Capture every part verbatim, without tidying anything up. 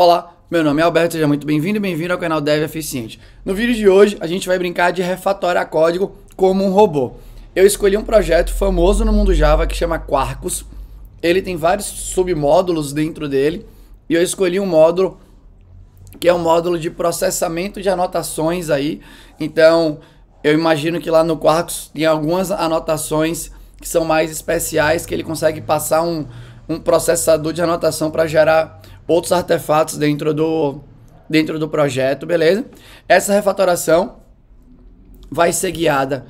Olá, meu nome é Alberto, seja muito bem-vindo e bem-vindo ao canal Dev Eficiente. No vídeo de hoje, a gente vai brincar de refatoriar código como um robô. Eu escolhi um projeto famoso no mundo Java que chama Quarkus. Ele tem vários submódulos dentro dele e eu escolhi um módulo que é um módulo de processamento de anotações aí. Então, eu imagino que lá no Quarkus tem algumas anotações que são mais especiais, que ele consegue passar um, um processador de anotação para gerar outros artefatos dentro do, dentro do projeto, beleza? Essa refatoração vai ser guiada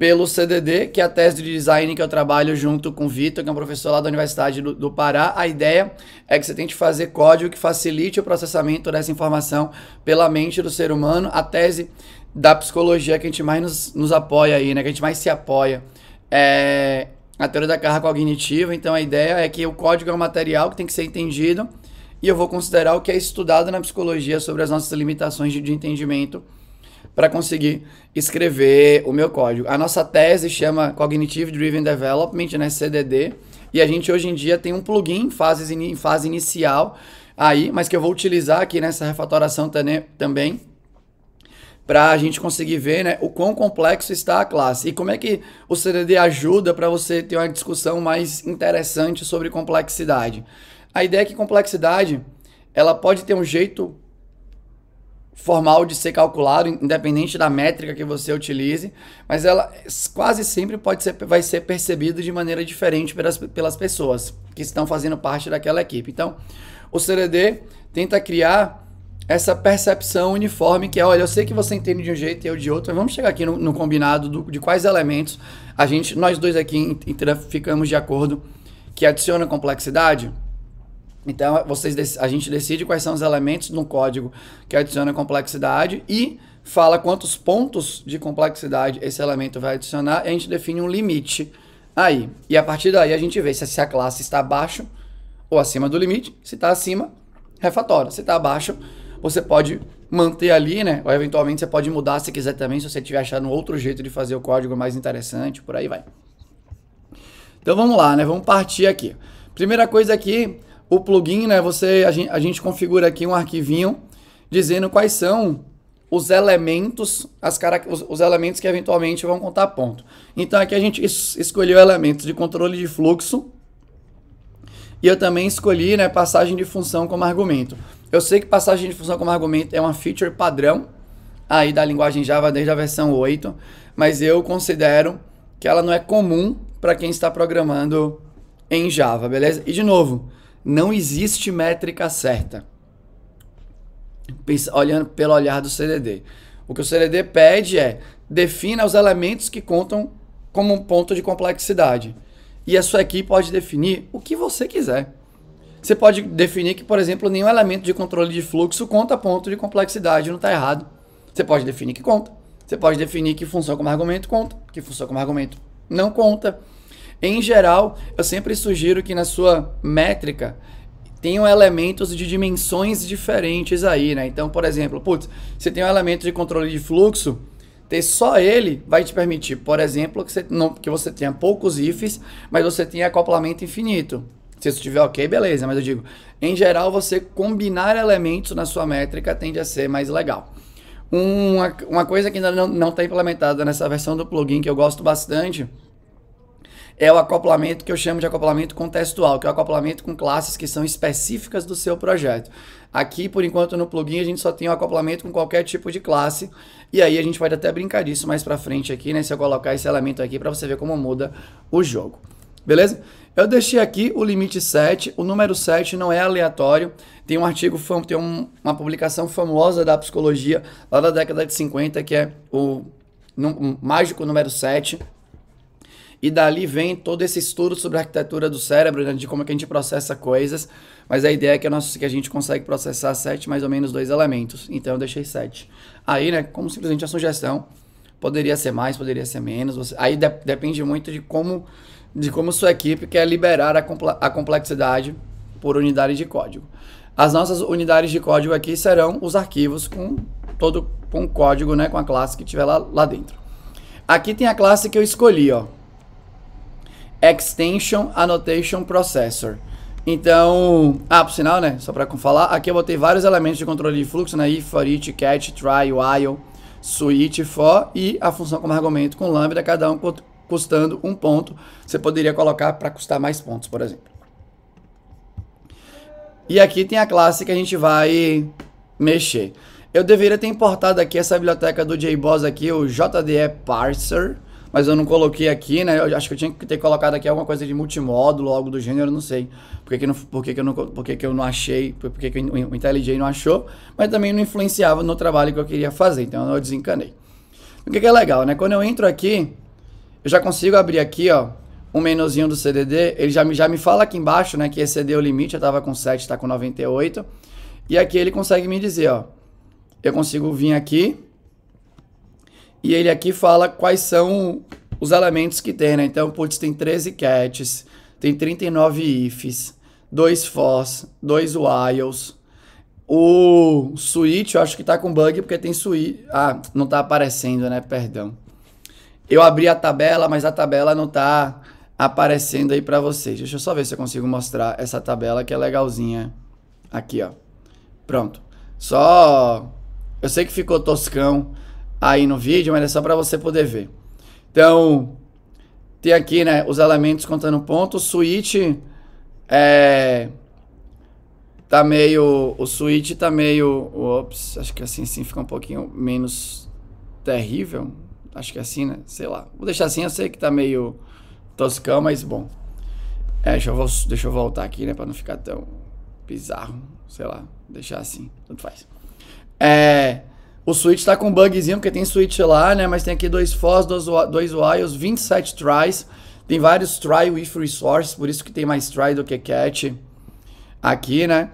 pelo C D D, que é a tese de design que eu trabalho junto com o Vitor, que é um professor lá da Universidade do, do Pará. A ideia é que você tente fazer código que facilite o processamento dessa informação pela mente do ser humano. A tese da psicologia que a gente mais nos, nos apoia aí, né? Que a gente mais se apoia. É a teoria da carga cognitiva. Então a ideia é que o código é um material que tem que ser entendido e eu vou considerar o que é estudado na psicologia sobre as nossas limitações de, de entendimento para conseguir escrever o meu código. A nossa tese chama Cognitive Driven Development, né, C D D, e a gente hoje em dia tem um plugin em fase, em fase inicial aí, mas que eu vou utilizar aqui nessa refatoração também, para a gente conseguir ver, né, o quão complexo está a classe e como é que o C D D ajuda para você ter uma discussão mais interessante sobre complexidade. A ideia é que complexidade ela pode ter um jeito formal de ser calculado, independente da métrica que você utilize, mas ela quase sempre pode ser, vai ser percebida de maneira diferente pelas, pelas pessoas que estão fazendo parte daquela equipe. Então, o C D D tenta criar essa percepção uniforme que é, olha, eu sei que você entende de um jeito e eu de outro, mas vamos chegar aqui no, no combinado do, de quais elementos a gente, nós dois aqui ficamos de acordo que adiciona complexidade. Então, vocês, a gente decide quais são os elementos no código que adiciona complexidade e fala quantos pontos de complexidade esse elemento vai adicionar e a gente define um limite aí. E a partir daí a gente vê se, se a classe está abaixo ou acima do limite. Se está acima, refatora. Se está abaixo, você pode manter ali, né? Ou eventualmente você pode mudar se quiser também, se você tiver achado um outro jeito de fazer o código mais interessante, por aí vai. Então vamos lá, né? Vamos partir aqui. Primeira coisa aqui, o plugin, né? Você, a gente, a gente configura aqui um arquivinho dizendo quais são os elementos, as os, os elementos que eventualmente vão contar ponto. Então aqui a gente es escolheu elementos de controle de fluxo e eu também escolhi, né, passagem de função como argumento. Eu sei que passagem de função como argumento é uma feature padrão aí da linguagem Java desde a versão oito, mas eu considero que ela não é comum para quem está programando em Java, beleza? E de novo, não existe métrica certa, Pensa, olhando pelo olhar do C D D. O que o C D D pede é, defina os elementos que contam como um ponto de complexidade. E a sua equipe pode definir o que você quiser. Você pode definir que, por exemplo, nenhum elemento de controle de fluxo conta ponto de complexidade, não está errado. Você pode definir que conta. Você pode definir que função como argumento conta, que função como argumento não conta. Em geral, eu sempre sugiro que na sua métrica tenham elementos de dimensões diferentes aí, né? Então, por exemplo, putz, você tem um elemento de controle de fluxo, ter só ele vai te permitir, por exemplo, que você, não, que você tenha poucos ifs, mas você tenha acoplamento infinito. Se isso estiver ok, beleza, mas eu digo, em geral, você combinar elementos na sua métrica tende a ser mais legal. Uma, uma coisa que ainda não está implementada nessa versão do plugin, que eu gosto bastante, é o acoplamento que eu chamo de acoplamento contextual, que é o acoplamento com classes que são específicas do seu projeto. Aqui, por enquanto, no plugin, a gente só tem o acoplamento com qualquer tipo de classe, e aí a gente pode até brincar disso mais pra frente aqui, né, se eu colocar esse elemento aqui para você ver como muda o jogo. Beleza? Eu deixei aqui o limite sete, o número sete não é aleatório, tem um artigo, tem um, uma publicação famosa da psicologia, lá da década de cinquenta, que é o num, mágico número sete, e dali vem todo esse estudo sobre a arquitetura do cérebro, né, de como é que a gente processa coisas, mas a ideia é que, nosso, que a gente consegue processar sete, mais ou menos dois elementos, então eu deixei sete. Aí, né, como simplesmente a sugestão, poderia ser mais, poderia ser menos, você, aí de, depende muito de como... de como sua equipe quer liberar a complexidade por unidade de código. As nossas unidades de código aqui serão os arquivos com todo com o código, né, com a classe que tiver lá, lá dentro. Aqui tem a classe que eu escolhi, ó, Extension Annotation Processor. Então, ah, por sinal, né, só pra falar, aqui eu botei vários elementos de controle de fluxo, né, if, for each, catch, try, while, switch, for, e a função como argumento com lambda, cada um custando um ponto, você poderia colocar para custar mais pontos, por exemplo. E aqui tem a classe que a gente vai mexer. Eu deveria ter importado aqui essa biblioteca do JBoss aqui, o J D E Parser, mas eu não coloquei aqui, né? Eu acho que eu tinha que ter colocado aqui alguma coisa de multimódulo, algo do gênero, não sei. Por que, não, por que, que, eu, não, por que, que eu não achei, por que, que o IntelliJ não achou, mas também não influenciava no trabalho que eu queria fazer, então eu desencanei. O que, que é legal, né? Quando eu entro aqui, eu já consigo abrir aqui, ó, um menuzinho do C D D, ele já me, já me fala aqui embaixo, né, que excedeu o limite, eu tava com sete, tá com noventa e oito, e aqui ele consegue me dizer, ó, eu consigo vir aqui, e ele aqui fala quais são os elementos que tem, né? Então, putz, tem treze catches, tem trinta e nove ifs, dois fors, dois whiles. O switch, eu acho que tá com bug porque tem switch. Ah, não tá aparecendo, né? Perdão. Eu abri a tabela, mas a tabela não tá aparecendo aí pra vocês. Deixa eu só ver se eu consigo mostrar essa tabela que é legalzinha. Aqui, ó. Pronto. Só... Eu sei que ficou toscão aí no vídeo, mas é só para você poder ver. Então, tem aqui, né, os elementos contando pontos. O switch é, tá meio, o switch tá meio, ops, acho que assim, assim fica um pouquinho menos terrível, acho que assim, né, sei lá. Vou deixar assim, eu sei que tá meio toscão, mas bom. É, deixa eu, deixa eu voltar aqui, né, para não ficar tão bizarro, sei lá, deixar assim, tanto faz. É... O switch tá com um bugzinho, porque tem switch lá, né? Mas tem aqui dois fors, dois, dois whiles, vinte e sete tries. Tem vários try with resource, por isso que tem mais try do que catch aqui, né?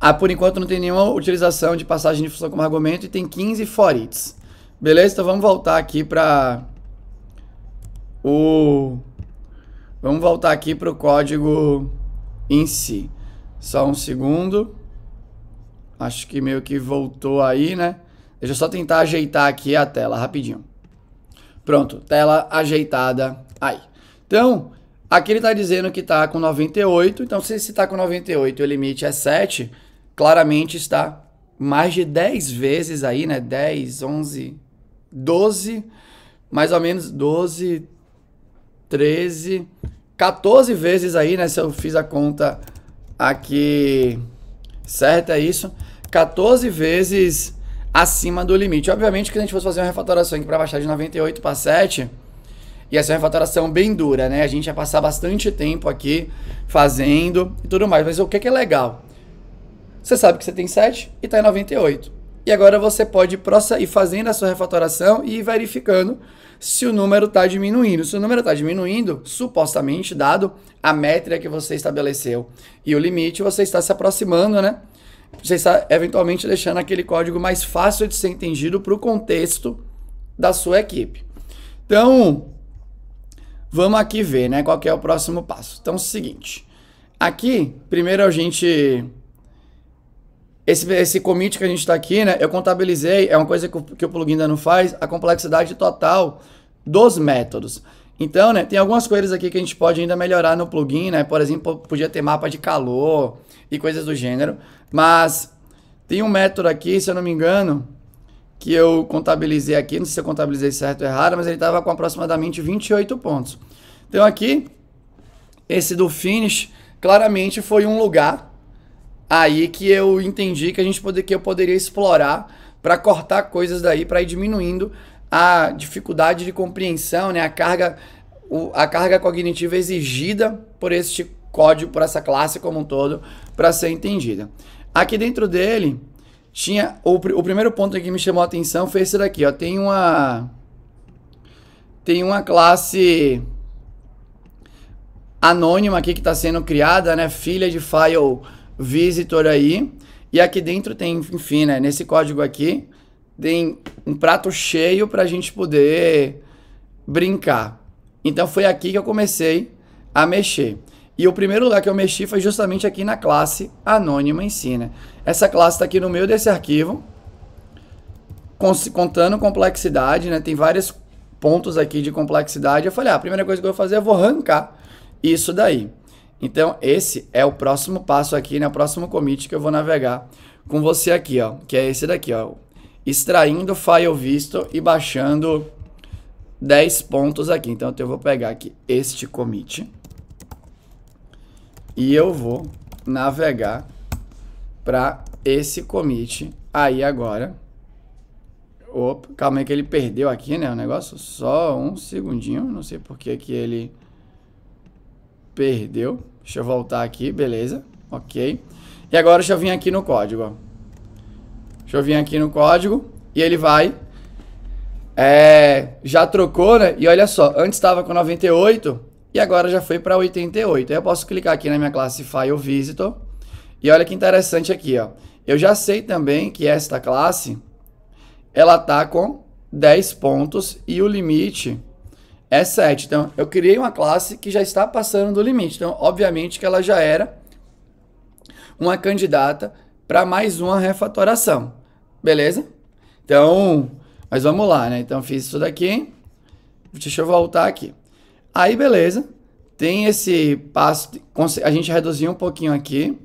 Ah, por enquanto não tem nenhuma utilização de passagem de função como argumento e tem quinze for each. Beleza? Então vamos voltar aqui para o... Vamos voltar aqui para o código em si. Só um segundo... Acho que meio que voltou aí, né? Deixa eu só tentar ajeitar aqui a tela, rapidinho. Pronto, tela ajeitada aí. Então, aqui ele tá dizendo que tá com noventa e oito. Então, se está com noventa e oito e o limite é sete, claramente está mais de dez vezes aí, né? dez, onze, doze, mais ou menos doze, treze, quatorze vezes aí, né? Se eu fiz a conta aqui... Certo, é isso. quatorze vezes acima do limite. Obviamente que se a gente fosse fazer uma refatoração aqui para baixar de noventa e oito para sete, ia ser uma refatoração bem dura, né? A gente ia passar bastante tempo aqui fazendo e tudo mais. Mas o que, que é legal? Você sabe que você tem sete e está em noventa e oito. E agora você pode ir fazendo a sua refatoração e ir verificando se o número está diminuindo. Se o número está diminuindo, supostamente, dado a métrica que você estabeleceu e o limite, você está se aproximando, né? Você está, eventualmente, deixando aquele código mais fácil de ser entendido para o contexto da sua equipe. Então, vamos aqui ver, né? Qual que é o próximo passo. Então, é o seguinte. Aqui, primeiro a gente... Esse, esse commit que a gente está aqui, né, eu contabilizei, é uma coisa que o, que o plugin ainda não faz, a complexidade total dos métodos. Então, né, tem algumas coisas aqui que a gente pode ainda melhorar no plugin, né, por exemplo, podia ter mapa de calor e coisas do gênero, mas tem um método aqui, se eu não me engano, que eu contabilizei aqui, não sei se eu contabilizei certo ou errado, mas ele estava com aproximadamente vinte e oito pontos. Então aqui, esse do finish, claramente foi um lugar... Aí que eu entendi que a gente poder, que eu poderia explorar para cortar coisas daí, para ir diminuindo a dificuldade de compreensão, né? A carga, o, a carga cognitiva exigida por este código, por essa classe como um todo, para ser entendida. Aqui dentro dele, tinha o, o primeiro ponto que me chamou a atenção foi esse daqui. Ó, tem uma, tem uma classe anônima aqui que está sendo criada, né? Filha de file... Visitor aí, e aqui dentro tem, enfim, né, nesse código aqui, tem um prato cheio para a gente poder brincar. Então foi aqui que eu comecei a mexer. E o primeiro lugar que eu mexi foi justamente aqui na classe anônima em si, né? Essa classe está aqui no meio desse arquivo, contando complexidade, né? Tem vários pontos aqui de complexidade. Eu falei, ah, a primeira coisa que eu vou fazer, eu vou arrancar isso daí. Então, esse é o próximo passo aqui, né? O próximo commit que eu vou navegar com você aqui, ó, que é esse daqui, ó. Extraindo o file visto e baixando dez pontos aqui. Então, eu vou pegar aqui este commit e eu vou navegar para esse commit aí agora. Opa, calma aí que ele perdeu aqui, né, o negócio. Só um segundinho, não sei por que que ele perdeu. Deixa eu voltar aqui, beleza, ok. E agora deixa eu vir aqui no código, ó. Deixa eu vir aqui no código e ele vai... É, já trocou, né? E olha só, antes estava com noventa e oito e agora já foi para oitenta e oito. Aí eu posso clicar aqui na minha classe File Visitor e olha que interessante aqui, ó. Eu já sei também que esta classe... ela tá com dez pontos e o limite é sete. Então, eu criei uma classe que já está passando do limite. Então, obviamente que ela já era uma candidata para mais uma refatoração. Beleza? Então, mas vamos lá, né? Então, fiz isso daqui. Deixa eu voltar aqui. Aí, beleza. Tem esse passo. A gente reduziu um pouquinho aqui.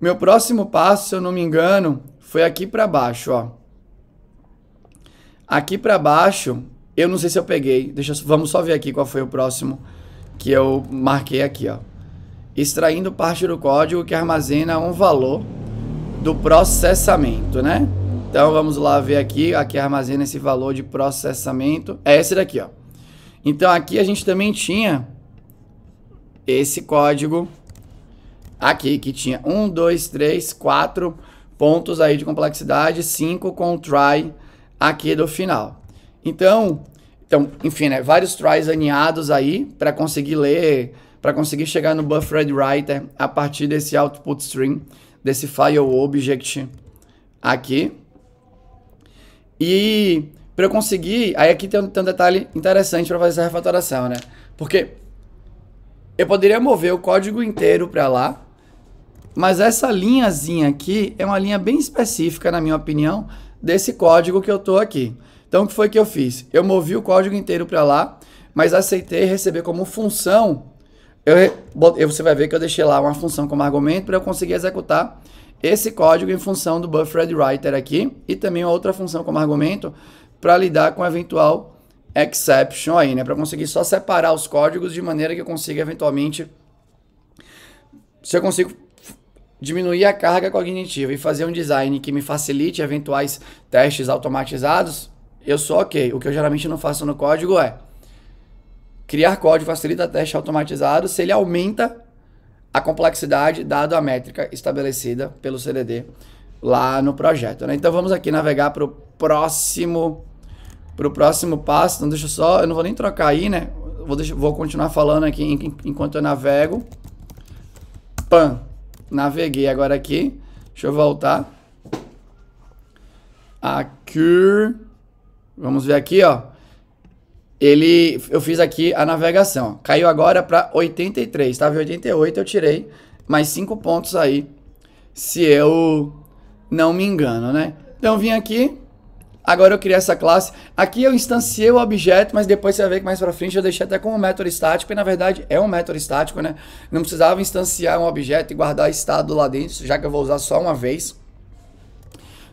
Meu próximo passo, se eu não me engano, foi aqui para baixo, ó. Aqui para baixo, eu não sei se eu peguei. Deixa eu, vamos só ver aqui qual foi o próximo que eu marquei aqui, ó. Extraindo parte do código que armazena um valor do processamento, né? Então, vamos lá ver aqui. Aqui armazena esse valor de processamento. É esse daqui, ó. Então, aqui a gente também tinha esse código aqui, que tinha um, dois, três, quatro pontos aí de complexidade, cinco com try aqui do final. Então, então enfim, né, vários tries aninhados aí para conseguir ler, para conseguir chegar no buffered writer a partir desse output string, desse file object aqui. E para eu conseguir, aí aqui tem um, tem um detalhe interessante para fazer essa refatoração, né? Porque eu poderia mover o código inteiro para lá, mas essa linhazinha aqui é uma linha bem específica, na minha opinião, desse código que eu tô aqui. Então, o que foi que eu fiz? Eu movi o código inteiro para lá, mas aceitei receber como função. Eu, eu, você vai ver que eu deixei lá uma função como argumento para eu conseguir executar esse código em função do buffered writer aqui e também uma outra função como argumento para lidar com eventual exception aí, né? Para conseguir só separar os códigos de maneira que eu consiga eventualmente, se eu consigo diminuir a carga cognitiva e fazer um design que me facilite eventuais testes automatizados, eu sou ok. O que eu geralmente não faço no código é criar código facilita teste automatizado se ele aumenta a complexidade dado a métrica estabelecida pelo C D D lá no projeto, né? Então vamos aqui navegar para o próximo, para o próximo passo. Então deixa eu só, eu não vou nem trocar aí, né? Vou, deixar, vou continuar falando aqui enquanto eu navego. Pam! Naveguei agora aqui. Deixa eu voltar. Aqui. Vamos ver aqui, ó. Ele, eu fiz aqui a navegação. Caiu agora para oitenta e três. Estava em oitenta e oito, eu tirei mais cinco pontos aí, se eu não me engano, né? Então vim aqui. Agora eu criei essa classe. Aqui eu instanciei o objeto, mas depois você vai ver que mais pra frente eu deixei até como um método estático, e na verdade é um método estático, né? Não precisava instanciar um objeto e guardar estado lá dentro, já que eu vou usar só uma vez.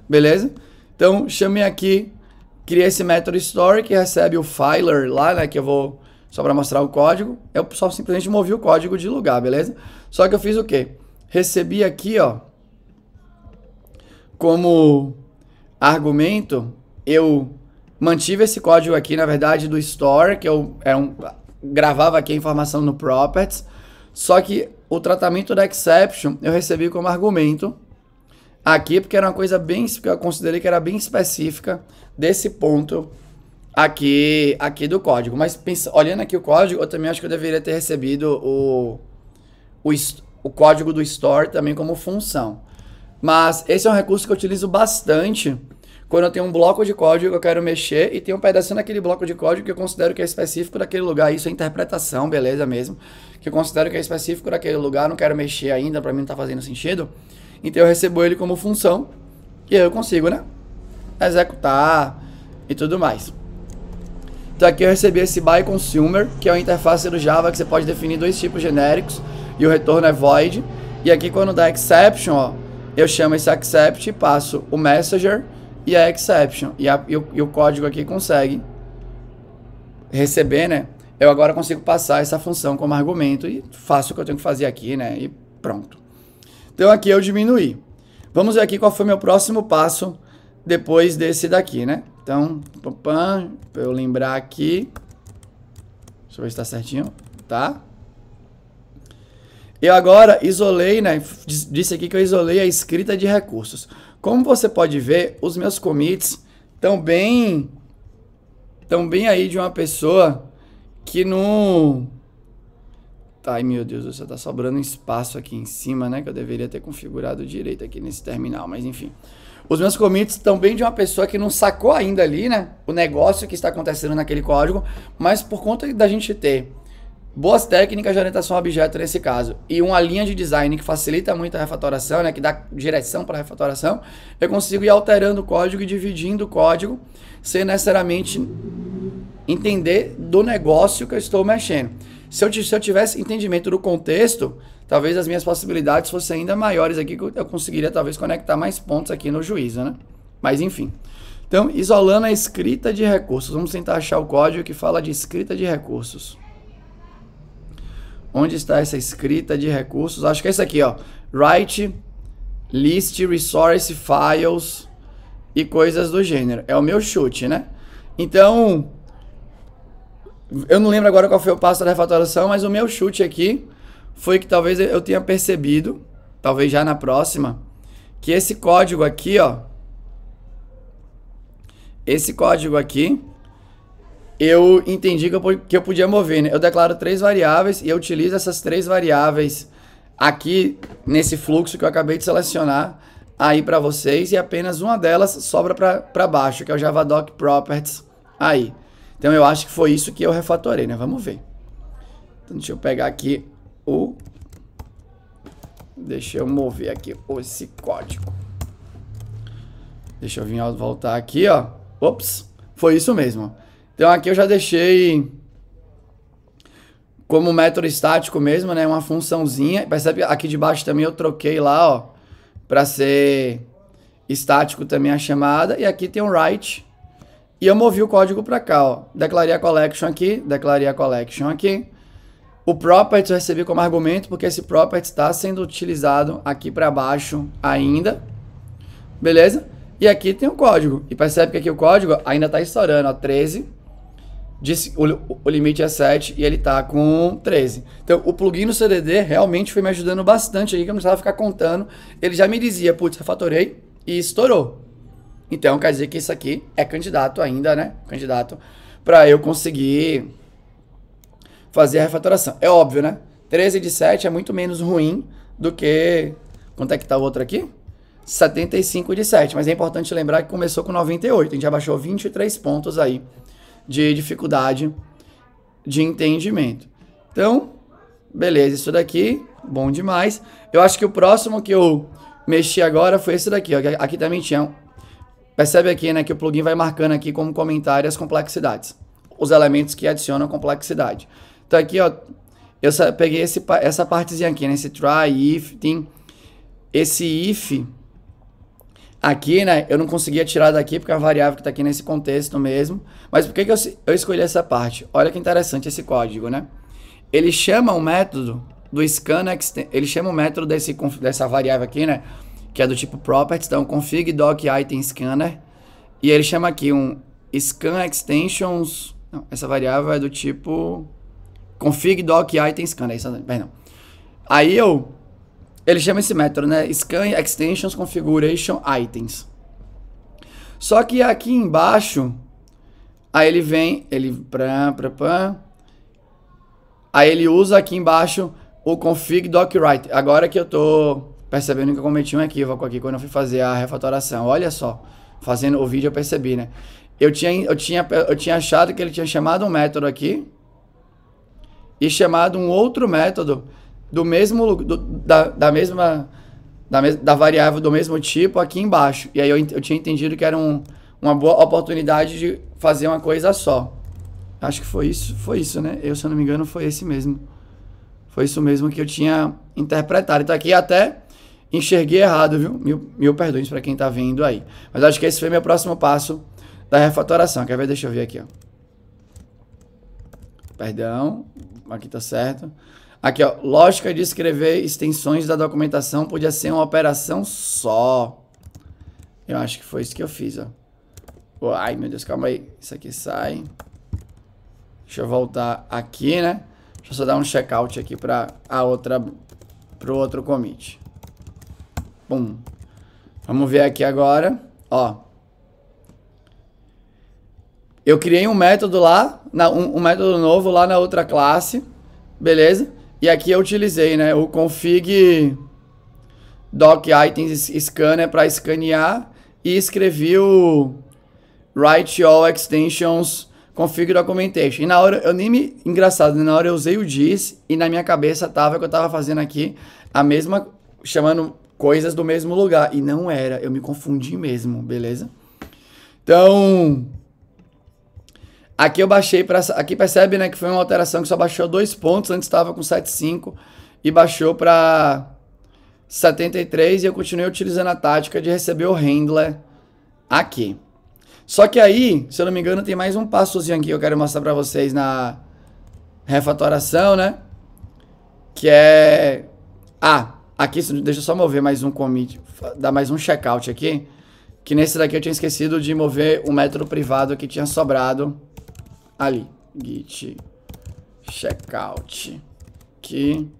Beleza? Então, chamei aqui, criei esse método store, que recebe o filer lá, né? Que eu vou, só pra mostrar o código, eu só simplesmente movi o código de lugar, beleza? Só que eu fiz o quê? Recebi aqui, ó, como argumento... Eu mantive esse código aqui, na verdade, do store, que eu é um, gravava aqui a informação no properties, só que o tratamento da exception eu recebi como argumento aqui, porque era uma coisa bem, que eu considerei que era bem específica desse ponto aqui, aqui do código. Mas pensa, olhando aqui o código, eu também acho que eu deveria ter recebido o, o, o código do store também como função. Mas esse é um recurso que eu utilizo bastante quando eu tenho um bloco de código que eu quero mexer e tem um pedacinho daquele bloco de código que eu considero que é específico daquele lugar. Isso é interpretação, beleza mesmo? Que eu considero que é específico daquele lugar, não quero mexer ainda, pra mim não tá fazendo sentido. Então eu recebo ele como função e aí eu consigo, né, executar e tudo mais. Então aqui eu recebi esse by consumer, que é uma interface do Java que você pode definir dois tipos genéricos e o retorno é void. E aqui quando dá exception, ó, eu chamo esse accept, passo o messenger e a exception. E, a, e, o, e o código aqui consegue receber, né? Eu agora consigo passar essa função como argumento e faço o que eu tenho que fazer aqui, né? E pronto. Então aqui eu diminuí. Vamos ver aqui qual foi meu próximo passo depois desse daqui, né? Então, para eu lembrar aqui. Deixa eu ver se tá certinho, tá? Eu agora isolei, né? Disse aqui que eu isolei a escrita de recursos. Como você pode ver, os meus commits estão bem, estão bem aí de uma pessoa que não... Ai, meu Deus do céu, tá sobrando espaço aqui em cima, né? Que eu deveria ter configurado direito aqui nesse terminal, mas enfim. Os meus commits estão bem de uma pessoa que não sacou ainda ali, né? O negócio que está acontecendo naquele código, mas por conta da gente ter boas técnicas de orientação a objeto nesse caso e uma linha de design que facilita muito a refatoração, né? Que dá direção para a refatoração, eu consigo ir alterando o código e dividindo o código sem necessariamente entender do negócio que eu estou mexendo. Se eu, se eu tivesse entendimento do contexto, talvez as minhas possibilidades fossem ainda maiores aqui, que eu conseguiria talvez conectar mais pontos aqui no juízo, né? Mas enfim. Então, isolando a escrita de recursos. Vamos tentar achar o código que fala de escrita de recursos. Onde está essa escrita de recursos? Acho que é esse aqui, ó. Write, list, resource, files e coisas do gênero. É o meu chute, né? Então... eu não lembro agora qual foi o passo da refatoração, mas o meu chute aqui foi que talvez eu tenha percebido, talvez já na próxima, que esse código aqui, ó, esse código aqui, eu entendi que eu, que eu podia mover, né? Eu declaro três variáveis e eu utilizo essas três variáveis aqui nesse fluxo que eu acabei de selecionar aí para vocês, e apenas uma delas sobra para baixo, que é o Javadoc Properties aí. Então, eu acho que foi isso que eu refatorei, né? Vamos ver. Então, deixa eu pegar aqui o... Deixa eu mover aqui esse código. Deixa eu vir voltar aqui, ó. Ops, foi isso mesmo. Então, aqui eu já deixei como método estático mesmo, né? Uma funçãozinha. Percebe que aqui de baixo também eu troquei lá, ó, para ser estático também a chamada. E aqui tem um write. E eu movi o código para cá, ó. Declarei a collection aqui, declarei a collection aqui. O properties eu recebi como argumento, porque esse properties está sendo utilizado aqui para baixo ainda. Beleza? E aqui tem o código. E percebe que aqui o código ainda está estourando, ó, treze. O, o limite é sete e ele está com treze. Então, o plugin no C D D realmente foi me ajudando bastante aí, que eu não precisava ficar contando. Ele já me dizia, putz, refatorei e estourou. Então, quer dizer que isso aqui é candidato ainda, né? Candidato para eu conseguir fazer a refatoração. É óbvio, né? treze de sete é muito menos ruim do que... Quanto é que tá o outro aqui? setenta e cinco de sete. Mas é importante lembrar que começou com noventa e oito. A gente já baixou vinte e três pontos aí de dificuldade de entendimento. Então, beleza. Isso daqui, bom demais. Eu acho que o próximo que eu mexi agora foi esse daqui, ó. Aqui também tinha... um... Percebe aqui, né, que o plugin vai marcando aqui como comentário as complexidades, os elementos que adicionam complexidade. Então aqui, ó, eu peguei esse, essa partezinha aqui, né, esse try, if, tem esse if aqui, né, eu não conseguia tirar daqui porque é uma variável que está aqui nesse contexto mesmo. Mas por que que eu, eu escolhi essa parte? Olha que interessante esse código, né? Ele chama o método do scan, ele chama o método desse, dessa variável aqui, né, que é do tipo properties, então config doc item scanner, e ele chama aqui um scan extensions, não, essa variável é do tipo config doc item scanner, isso, perdão. Aí eu, ele chama esse método, né, scan extensions configuration items. Só que aqui embaixo, aí ele vem, ele, pra, pra, pra, aí ele usa aqui embaixo o config doc write. Agora que eu tô percebendo que eu cometi um equívoco aqui quando eu fui fazer a refatoração. Olha só, fazendo o vídeo eu percebi, né? Eu tinha, eu tinha, eu tinha achado que ele tinha chamado um método aqui e chamado um outro método do mesmo, do, da, da mesma, da, da variável do mesmo tipo aqui embaixo. E aí eu, eu tinha entendido que era um, uma boa oportunidade de fazer uma coisa só. Acho que foi isso, foi isso, né? Eu, se eu não me engano, foi esse mesmo. Foi isso mesmo que eu tinha interpretado. Então aqui até enxerguei errado, viu? Mil, mil perdões para quem está vendo aí. Mas acho que esse foi meu próximo passo da refatoração. Quer ver? Deixa eu ver aqui, ó. Perdão. Aqui tá certo. Aqui, ó. Lógica de escrever extensões da documentação podia ser uma operação só. Eu acho que foi isso que eu fiz, ó. Oh, ai, meu Deus, calma aí. Isso aqui sai. Deixa eu voltar aqui, né? Deixa eu só dar um checkout aqui para a outra, pro outro commit. Pum. Vamos ver aqui agora, ó. Eu criei um método lá, na, um, um método novo lá na outra classe, beleza? E aqui eu utilizei, né, o config doc items scanner para escanear e escrevi o write all extensions config documentation. E na hora, eu nem me... Engraçado, na hora eu usei o this e na minha cabeça tava que eu tava fazendo aqui a mesma... Chamando coisas do mesmo lugar. E não era. Eu me confundi mesmo, beleza? Então... Aqui eu baixei para... Aqui percebe, né, que foi uma alteração que só baixou dois pontos. Antes estava com sete vírgula cinco e baixou para setenta e três. E eu continuei utilizando a tática de receber o handler aqui. Só que aí, se eu não me engano, tem mais um passozinho aqui que eu quero mostrar pra vocês na refatoração, né? Que é... Ah, aqui, deixa eu só mover mais um commit, dar mais um checkout aqui. Que nesse daqui eu tinha esquecido de mover o método privado que tinha sobrado ali. Git checkout aqui.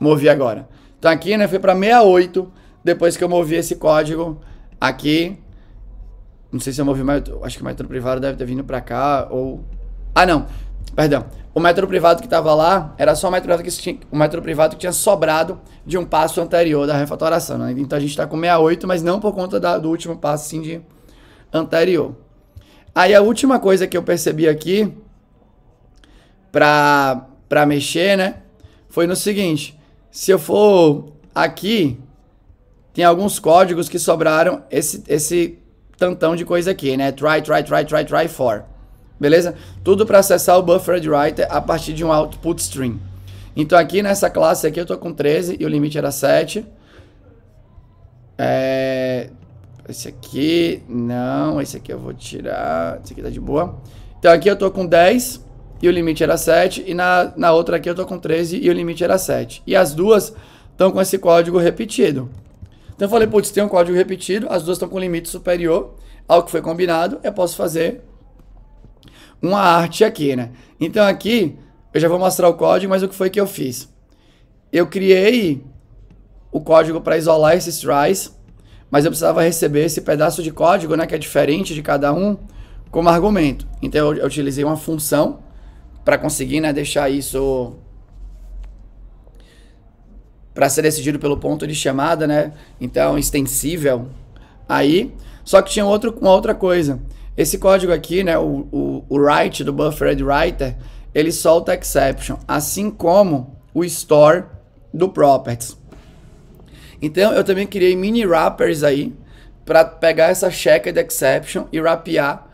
Movi agora. Então aqui, né, foi pra sessenta e oito, depois que eu movi esse código aqui. Não sei se eu movi, mas acho que o método privado deve ter vindo pra cá, ou... Ah, não. Perdão. O método privado que tava lá era só o método privado que tinha, o método privado que tinha sobrado de um passo anterior da refatoração, né? Então a gente tá com sessenta e oito, mas não por conta da, do último passo, sim, de anterior. Aí a última coisa que eu percebi aqui pra, pra mexer, né? Foi no seguinte. Se eu for aqui, tem alguns códigos que sobraram esse... esse tantão de coisa aqui, né? Try, try, try, try, try, for. Beleza? Tudo para acessar o buffered writer a partir de um output string. Então aqui nessa classe aqui eu tô com treze e o limite era sete. É... Esse aqui... Não, esse aqui eu vou tirar. Esse aqui tá de boa. Então aqui eu tô com dez e o limite era sete. E na, na outra aqui eu tô com treze e o limite era sete. E as duas estão com esse código repetido. Então eu falei, putz, tem um código repetido, as duas estão com limite superior ao que foi combinado, eu posso fazer uma arte aqui, né? Então aqui, eu já vou mostrar o código, mas o que foi que eu fiz? Eu criei o código para isolar esses tries, mas eu precisava receber esse pedaço de código, né, que é diferente de cada um, como argumento. Então eu utilizei uma função para conseguir, né, deixar isso... para ser decidido pelo ponto de chamada, né? Então, extensível aí. Só que tinha outro, uma outra coisa. Esse código aqui, né? O, o, o write do buffered writer, ele solta exception, assim como o store do properties. Então, eu também criei mini wrappers aí para pegar essa checked exception e wrapear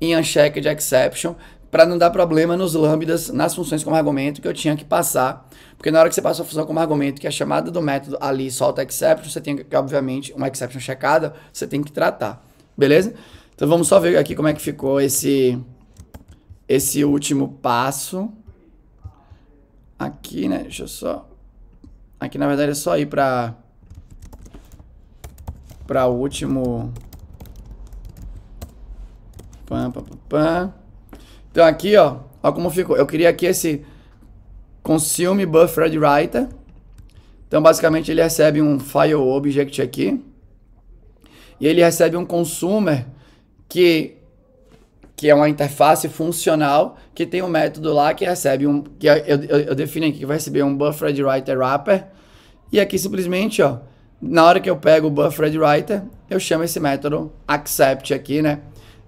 em unchecked exception, para não dar problema nos lambdas, nas funções como argumento que eu tinha que passar. Porque na hora que você passa a função como argumento, que é a chamada do método ali solta exception, você tem que, obviamente, uma exception checada, você tem que tratar. Beleza? Então vamos só ver aqui como é que ficou esse, esse último passo. Aqui, né? Deixa eu só... Aqui, na verdade, é só ir para para o último... Pam, pam, pam, pam. Então aqui, ó, ó como ficou. Eu queria aqui esse consume buffered writer. Então basicamente ele recebe um file object aqui. E ele recebe um consumer que, que é uma interface funcional que tem um método lá que recebe um... que eu, eu, eu defino aqui que vai receber um buffered writer wrapper. E aqui simplesmente, ó, na hora que eu pego o buffered writer, eu chamo esse método accept aqui, né,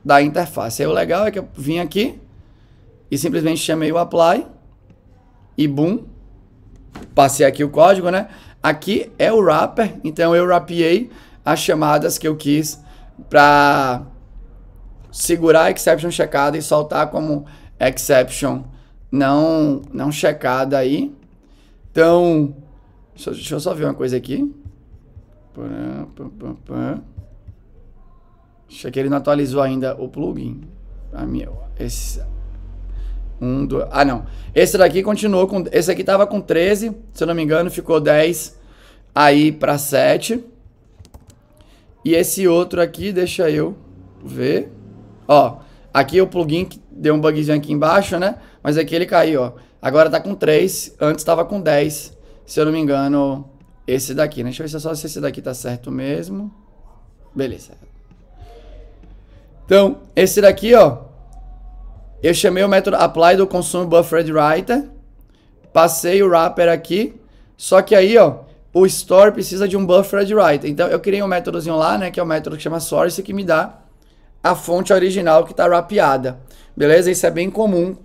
da interface. Aí o legal é que eu vim aqui e simplesmente chamei o apply e boom, passei aqui o código, né? Aqui é o wrapper, então eu wrapiei as chamadas que eu quis para segurar a exception checada e soltar como exception não, não checada aí. Então, deixa, deixa eu só ver uma coisa aqui. Achei que ele não atualizou ainda o plugin. Ah, meu, esse... Um, dois, ah, não. Esse daqui continuou com... Esse aqui tava com treze, se eu não me engano, ficou dez aí para sete. E esse outro aqui, deixa eu ver. Ó, aqui o plugin que deu um bugzinho aqui embaixo, né? Mas aqui ele caiu, ó. Agora tá com três, antes tava com dez, se eu não me engano, esse daqui, né? Deixa eu ver só se esse daqui tá certo mesmo. Beleza. Então, esse daqui, ó. Eu chamei o método apply do consume buffered writer, passei o wrapper aqui, só que aí, ó, o store precisa de um buffered writer. Então eu criei um métodozinho lá, né, que é o um método que chama source, que me dá a fonte original que tá wrapeada. Beleza? Isso é bem comum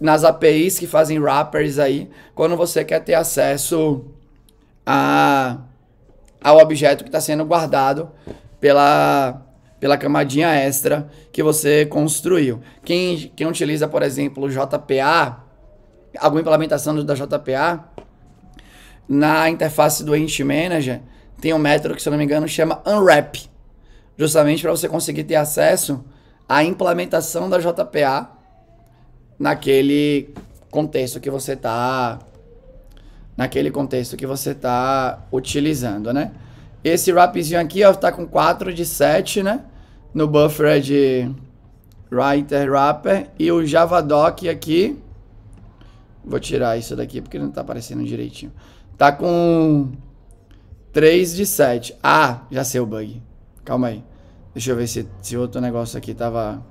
nas A P Is que fazem wrappers aí, quando você quer ter acesso a ao objeto que está sendo guardado pela pela camadinha extra que você construiu. Quem, quem utiliza, por exemplo, J P A, alguma implementação da J P A, na interface do EntityManager, tem um método que, se eu não me engano, chama Unwrap, justamente para você conseguir ter acesso à implementação da J P A naquele contexto que você está naquele contexto que você está utilizando, né? Esse wrapzinho aqui, ó, tá com quatro de sete, né? No buffered writer wrapper. E o javadoc aqui, vou tirar isso daqui porque não tá aparecendo direitinho, tá com três de sete. Ah, já sei o bug, calma aí, deixa eu ver se, se outro negócio aqui tava...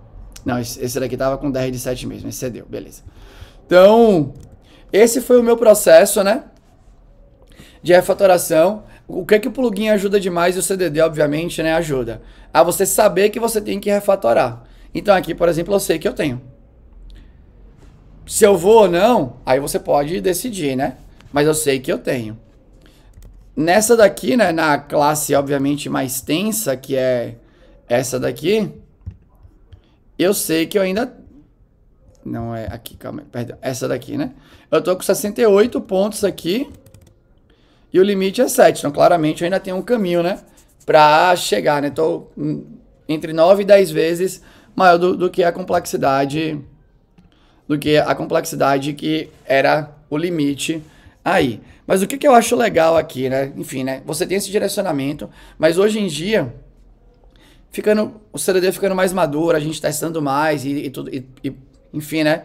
Não, esse, esse daqui tava com dez de sete mesmo, excedeu, beleza. Então, esse foi o meu processo, né, de refatoração. O que, que o plugin ajuda demais, e o C D D, obviamente, né, ajuda a você saber que você tem que refatorar. Então aqui, por exemplo, eu sei que eu tenho. Se eu vou ou não, aí você pode decidir, né? Mas eu sei que eu tenho. Nessa daqui, né, na classe, obviamente, mais tensa, que é essa daqui, eu sei que eu ainda... Não é aqui, calma aí, perdão. Essa daqui, né? Eu tô com sessenta e oito pontos aqui. E o limite é sete, então claramente eu ainda tenho um caminho, né, pra chegar, né, tô entre nove e dez vezes maior do, do que a complexidade, do que a complexidade que era o limite aí. Mas o que, que eu acho legal aqui, né, enfim, né, você tem esse direcionamento, mas hoje em dia, ficando, o C D D ficando mais maduro, a gente testando mais e, e tudo, e, e, enfim, né,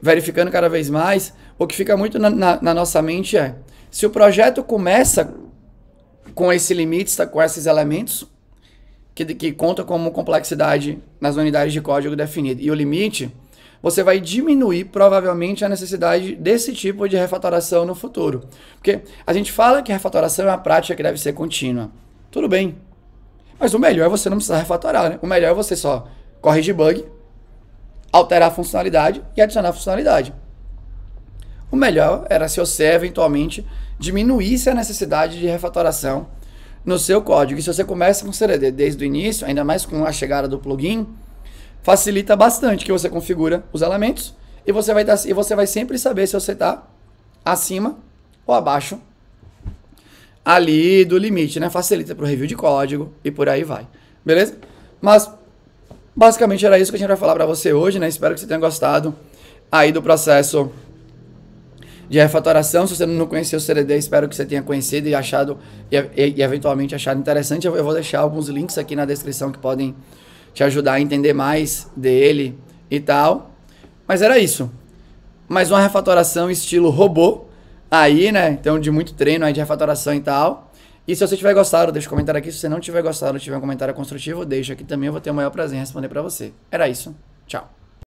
verificando cada vez mais, o que fica muito na, na, na nossa mente é, se o projeto começa com esse limite, com esses elementos, que, que conta como complexidade nas unidades de código definido, e o limite, você vai diminuir provavelmente a necessidade desse tipo de refatoração no futuro. Porque a gente fala que refatoração é uma prática que deve ser contínua. Tudo bem. Mas o melhor é você não precisar refatorar, né? O melhor é você só corrigir bug, alterar a funcionalidade e adicionar a funcionalidade. O melhor era se você, eventualmente, diminuísse a necessidade de refatoração no seu código. E se você começa com C D D desde o início, ainda mais com a chegada do plugin, facilita bastante, que você configura os elementos e você vai, e você vai sempre saber se você está acima ou abaixo ali do limite, né? Facilita para o review de código e por aí vai, beleza? Mas, basicamente, era isso que a gente vai falar para você hoje, né? Espero que você tenha gostado aí do processo de refatoração. Se você não conheceu o C D D, espero que você tenha conhecido e achado, e, e eventualmente achado interessante. Eu, eu vou deixar alguns links aqui na descrição que podem te ajudar a entender mais dele e tal. Mas era isso. Mais uma refatoração estilo robô aí, né? Então, de muito treino aí de refatoração e tal. E se você tiver gostado, deixa um comentário aqui. Se você não tiver gostado, tiver um comentário construtivo, deixa aqui também. Eu vou ter o maior prazer em responder pra você. Era isso. Tchau.